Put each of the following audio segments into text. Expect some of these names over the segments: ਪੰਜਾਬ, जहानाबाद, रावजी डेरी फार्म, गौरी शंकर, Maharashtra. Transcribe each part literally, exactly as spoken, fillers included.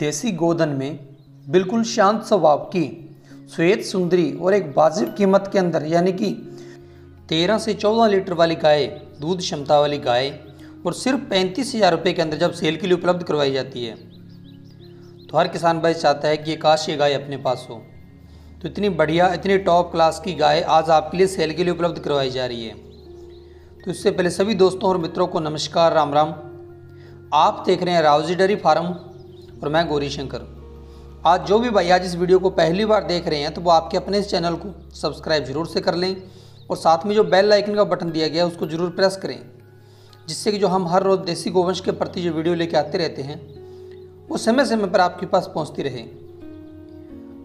देसी गोधन में बिल्कुल शांत स्वभाव की श्वेत सुंदरी और एक वाजिब कीमत के अंदर यानी कि तेरह से चौदह लीटर वाली गाय, दूध क्षमता वाली गाय और सिर्फ पैंतीस हज़ार रुपये के अंदर जब सेल के लिए उपलब्ध करवाई जाती है तो हर किसान भाई चाहता है कि ये काश ये गाय अपने पास हो। तो इतनी बढ़िया, इतनी टॉप क्लास की गाय आज आपके लिए सेल के लिए उपलब्ध करवाई जा रही है। तो इससे पहले सभी दोस्तों और मित्रों को नमस्कार, राम राम। आप देख रहे हैं रावजी डेरी फार्म और मैं गौरी शंकर। आज जो भी भाई आज इस वीडियो को पहली बार देख रहे हैं तो वो आपके अपने इस चैनल को सब्सक्राइब जरूर से कर लें और साथ में जो बेल आइकन का बटन दिया गया है उसको जरूर प्रेस करें, जिससे कि जो हम हर रोज़ देसी गोवंश के प्रति जो वीडियो लेके आते रहते हैं वो समय समय पर आपके पास पहुंचती रहे।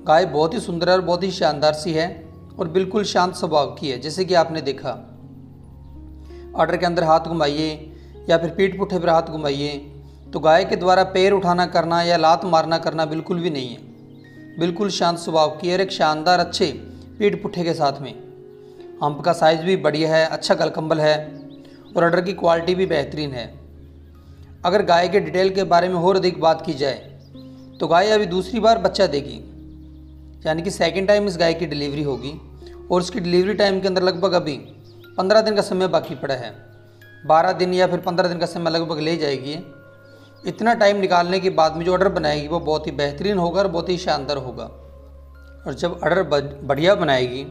गाय बहुत ही सुंदर और बहुत ही शानदार सी है और बिल्कुल शांत स्वभाव की है, जैसे कि आपने देखा। आर्डर के अंदर हाथ घुमाइए या फिर पीठ पुट्ठे पर हाथ घुमाइए तो गाय के द्वारा पैर उठाना करना या लात मारना करना बिल्कुल भी नहीं है। बिल्कुल शांत स्वभाव की है और एक शानदार अच्छे पीठ पुट्ठे के साथ में। हम्प का साइज़ भी बढ़िया है, अच्छा गलकंबल है और आर्डर की क्वालिटी भी बेहतरीन है। अगर गाय के डिटेल के बारे में और अधिक बात की जाए तो गाय अभी दूसरी बार बच्चा देगी, यानी कि सेकंड टाइम इस गाय की डिलीवरी होगी और उसकी डिलीवरी टाइम के अंदर लगभग अभी पंद्रह दिन का समय बाकी पड़ा है। बारह दिन या फिर पंद्रह दिन का समय लगभग ले जाएगी। इतना टाइम निकालने के बाद में जो आर्डर बनाएगी वो बहुत ही बेहतरीन होगा और बहुत ही शानदार होगा। और जब आर्डर बढ़िया बनाएगी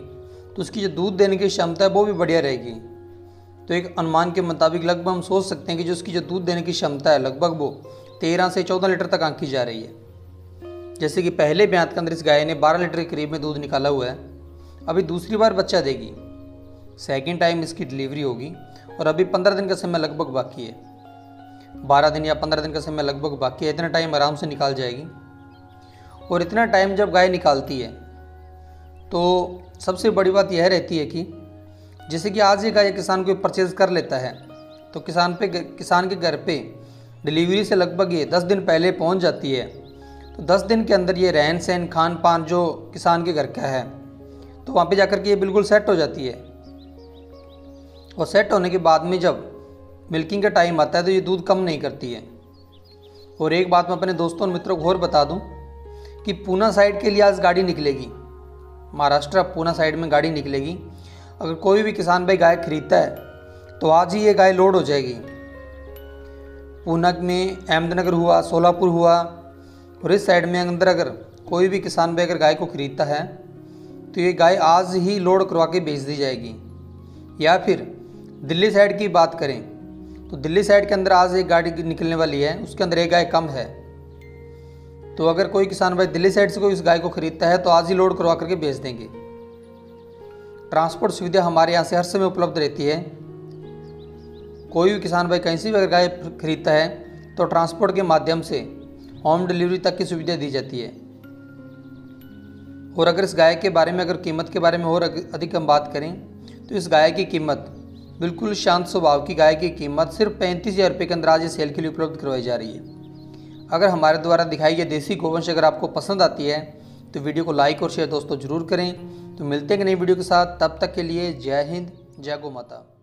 तो उसकी जो दूध देने की क्षमता है वो भी बढ़िया रहेगी। तो एक अनुमान के मुताबिक लगभग हम सोच सकते हैं कि जो उसकी जो दूध देने की क्षमता है लगभग वो तेरह से चौदह लीटर तक आंकी जा रही है। जैसे कि पहले ब्यांत के अंदर इस गाय ने बारह लीटर के करीब में दूध निकाला हुआ है। अभी दूसरी बार बच्चा देगी, सेकंड टाइम इसकी डिलीवरी होगी और अभी पंद्रह दिन का समय लगभग बाकी है। बारह दिन या पंद्रह दिन का समय लगभग बाकी है। इतना टाइम आराम से निकाल जाएगी। और इतना टाइम जब गाय निकालती है तो सबसे बड़ी बात यह रहती है कि जैसे कि आज ये गाय किसान कोई परचेज़ कर लेता है तो किसान पे किसान के घर पे डिलीवरी से लगभग ये दस दिन पहले पहुंच जाती है। तो दस दिन के अंदर ये रहन सहन, खान पान जो किसान के घर का है तो वहाँ पे जाकर के ये बिल्कुल सेट हो जाती है। और सेट होने के बाद में जब मिल्किंग का टाइम आता है तो ये दूध कम नहीं करती है। और एक बात मैं अपने दोस्तों और मित्रों को और बता दूँ कि पूना साइड के लिए आज गाड़ी निकलेगी, महाराष्ट्र पूना साइड में गाड़ी निकलेगी। अगर कोई भी किसान भाई गाय खरीदता है तो आज ही ये गाय लोड हो जाएगी। पूना में अहमदनगर हुआ, सोलापुर हुआ और इस साइड में अंदर अगर कोई भी किसान भाई अगर गाय को खरीदता है तो ये गाय आज ही लोड करवा के बेच दी जाएगी। या फिर दिल्ली साइड की बात करें तो दिल्ली साइड के अंदर आज एक गाड़ी निकलने वाली है, उसके अंदर एक गाय कम है। तो अगर कोई किसान भाई दिल्ली साइड से कोई इस गाय को खरीदता है तो आज ही लोड करवा करके बेच देंगे। ट्रांसपोर्ट सुविधा हमारे यहाँ से हर समय उपलब्ध रहती है। कोई भी किसान भाई कहीं से भी अगर गाय खरीदता है तो ट्रांसपोर्ट के माध्यम से होम डिलीवरी तक की सुविधा दी जाती है। और अगर इस गाय के बारे में अगर कीमत के बारे में और अधिक हम बात करें तो इस गाय की कीमत, बिल्कुल शांत स्वभाव की गाय की कीमत सिर्फ पैंतीस हज़ार रुपये के अंदर आज सेल के लिए उपलब्ध करवाई जा रही है। अगर हमारे द्वारा दिखाई गई देसी गोवंश अगर आपको पसंद आती है तो वीडियो को लाइक और शेयर दोस्तों जरूर करें। तो मिलते हैं नई वीडियो के साथ, तब तक के लिए जय हिंद, जय गौ माता।